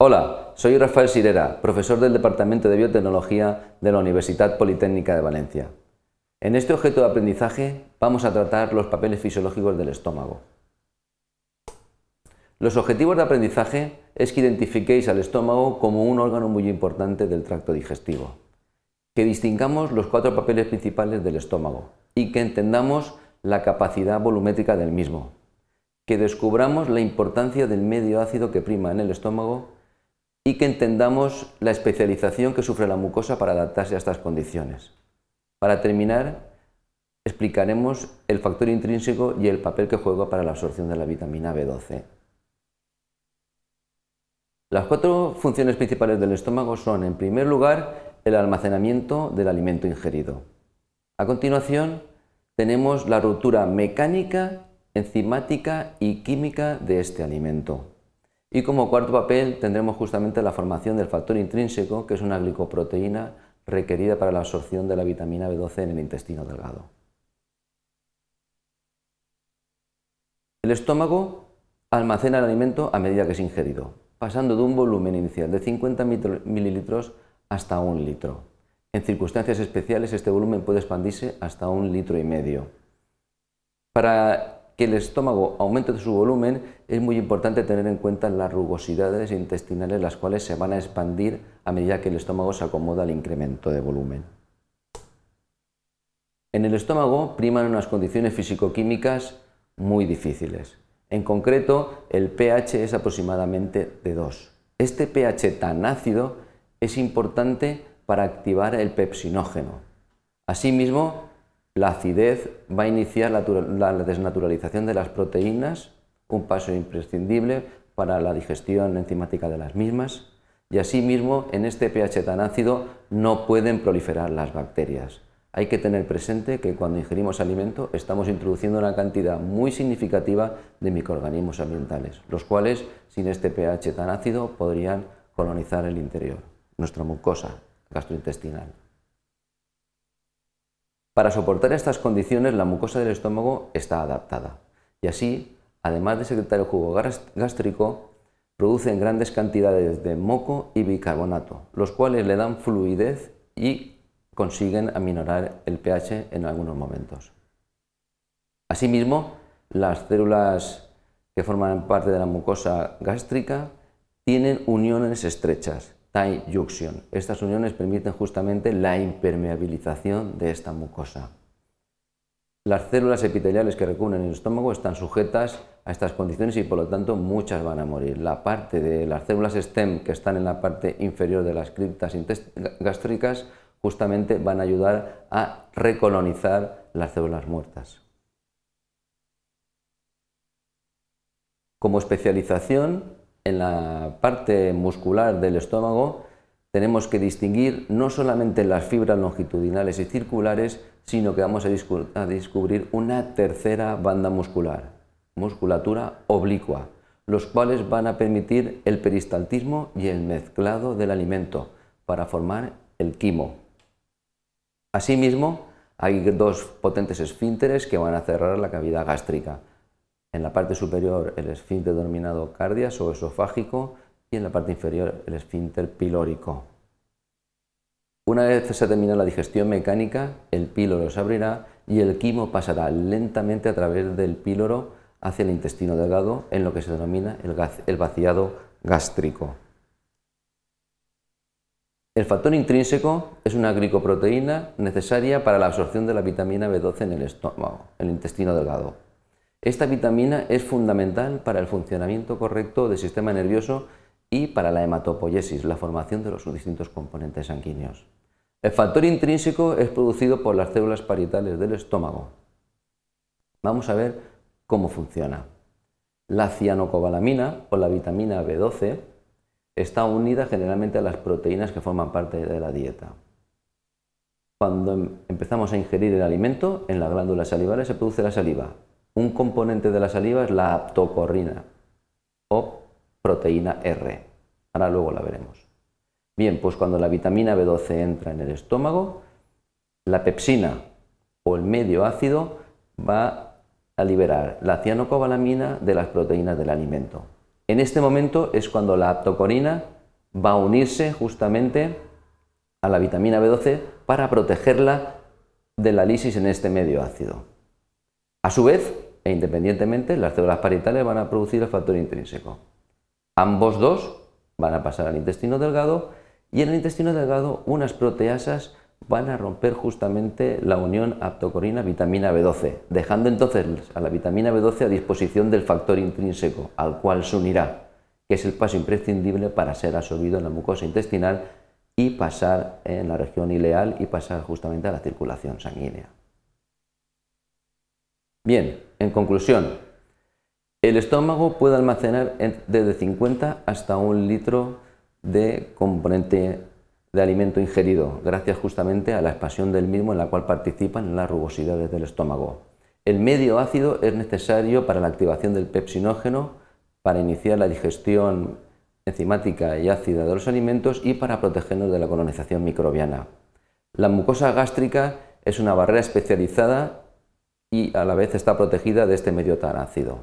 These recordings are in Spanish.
Hola, soy Rafael Sirera, profesor del Departamento de Biotecnología de la Universitat Politècnica de Valencia. En este objeto de aprendizaje vamos a tratar los papeles fisiológicos del estómago. Los objetivos de aprendizaje es que identifiquéis al estómago como un órgano muy importante del tracto digestivo, que distingamos los cuatro papeles principales del estómago y que entendamos la capacidad volumétrica del mismo, que descubramos la importancia del medio ácido que prima en el estómago y que entendamos la especialización que sufre la mucosa para adaptarse a estas condiciones. Para terminar, explicaremos el factor intrínseco y el papel que juega para la absorción de la vitamina B12. Las cuatro funciones principales del estómago son, en primer lugar, el almacenamiento del alimento ingerido. A continuación, tenemos la ruptura mecánica, enzimática y química de este alimento. Y como cuarto papel tendremos justamente la formación del factor intrínseco, que es una glicoproteína requerida para la absorción de la vitamina B12 en el intestino delgado. El estómago almacena el alimento a medida que es ingerido, pasando de un volumen inicial de 50 mililitros hasta 1 litro. En circunstancias especiales este volumen puede expandirse hasta 1,5 litros. Para que el estómago aumente su volumen es muy importante tener en cuenta las rugosidades intestinales, las cuales se van a expandir a medida que el estómago se acomoda al incremento de volumen. En el estómago priman unas condiciones físico-químicas muy difíciles. En concreto, el pH es aproximadamente de 2. Este pH tan ácido es importante para activar el pepsinógeno. Asimismo, la acidez va a iniciar la desnaturalización de las proteínas, un paso imprescindible para la digestión enzimática de las mismas, y asimismo en este pH tan ácido no pueden proliferar las bacterias. Hay que tener presente que cuando ingerimos alimento estamos introduciendo una cantidad muy significativa de microorganismos ambientales, los cuales sin este pH tan ácido podrían colonizar el interior, nuestra mucosa gastrointestinal. Para soportar estas condiciones, la mucosa del estómago está adaptada y así, además de secretar el jugo gástrico, producen grandes cantidades de moco y bicarbonato, los cuales le dan fluidez y consiguen aminorar el pH en algunos momentos. Asimismo, las células que forman parte de la mucosa gástrica tienen uniones estrechas, tight junction. Estas uniones permiten justamente la impermeabilización de esta mucosa. Las células epiteliales que recubren el estómago están sujetas a estas condiciones y por lo tanto muchas van a morir. La parte de las células stem que están en la parte inferior de las criptas gástricas justamente van a ayudar a recolonizar las células muertas. Como especialización, en la parte muscular del estómago tenemos que distinguir no solamente las fibras longitudinales y circulares, sino que vamos a descubrir una tercera banda muscular, musculatura oblicua, los cuales van a permitir el peristaltismo y el mezclado del alimento para formar el quimo. Asimismo, hay dos potentes esfínteres que van a cerrar la cavidad gástrica. En la parte superior el esfínter denominado cardias o esofágico y en la parte inferior el esfínter pilórico. Una vez se termina la digestión mecánica, el píloro se abrirá y el quimo pasará lentamente a través del píloro hacia el intestino delgado en lo que se denomina el vaciado gástrico. El factor intrínseco es una glicoproteína necesaria para la absorción de la vitamina B12 en el estómago, en el intestino delgado. Esta vitamina es fundamental para el funcionamiento correcto del sistema nervioso y para la hematopoiesis, la formación de los distintos componentes sanguíneos. El factor intrínseco es producido por las células parietales del estómago. Vamos a ver cómo funciona. La cianocobalamina o la vitamina B12 está unida generalmente a las proteínas que forman parte de la dieta. Cuando empezamos a ingerir el alimento, en las glándulas salivales se produce la saliva. Un componente de la saliva es la haptocorrina o proteína R. Ahora luego la veremos. Bien, pues cuando la vitamina B12 entra en el estómago, la pepsina o el medio ácido va a liberar la cianocobalamina de las proteínas del alimento. En este momento es cuando la haptocorrina va a unirse justamente a la vitamina B12 para protegerla de la lisis en este medio ácido. A su vez, e independientemente, las células parietales van a producir el factor intrínseco. Ambos dos van a pasar al intestino delgado y en el intestino delgado unas proteasas van a romper justamente la unión haptocorrina-vitamina B12, dejando entonces a la vitamina B12 a disposición del factor intrínseco, al cual se unirá, que es el paso imprescindible para ser absorbido en la mucosa intestinal y pasar en la región ileal y pasar justamente a la circulación sanguínea. Bien, en conclusión, el estómago puede almacenar desde 50 hasta 1 litro de componente de alimento ingerido, gracias justamente a la expansión del mismo en la cual participan las rugosidades del estómago. El medio ácido es necesario para la activación del pepsinógeno, para iniciar la digestión enzimática y ácida de los alimentos y para protegernos de la colonización microbiana. La mucosa gástrica es una barrera especializada y a la vez está protegida de este medio tan ácido,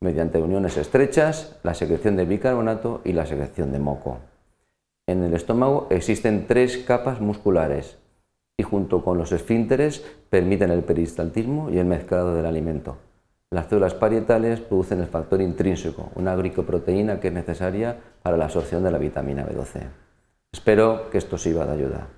mediante uniones estrechas, la secreción de bicarbonato y la secreción de moco. En el estómago existen 3 capas musculares y junto con los esfínteres permiten el peristaltismo y el mezclado del alimento. Las células parietales producen el factor intrínseco, una glicoproteína que es necesaria para la absorción de la vitamina B12. Espero que esto sirva de ayuda.